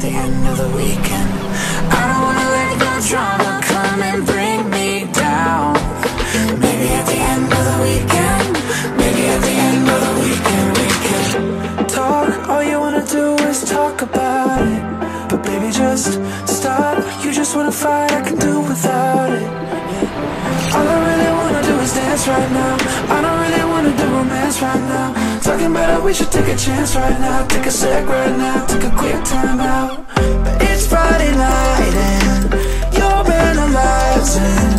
the end of the weekend. I don't wanna let the drama come and bring me down. Maybe at the end of the weekend, maybe at the end of the weekend, we can talk. All you wanna do is talk about it, but baby, just stop. You just wanna fight, I can do without it. All I really wanna do is dance right now. I don't really wanna do romance right now. Talking about how we should take a chance right now. Take a sec right now, take a quick time out. But it's Friday night and you're analyzing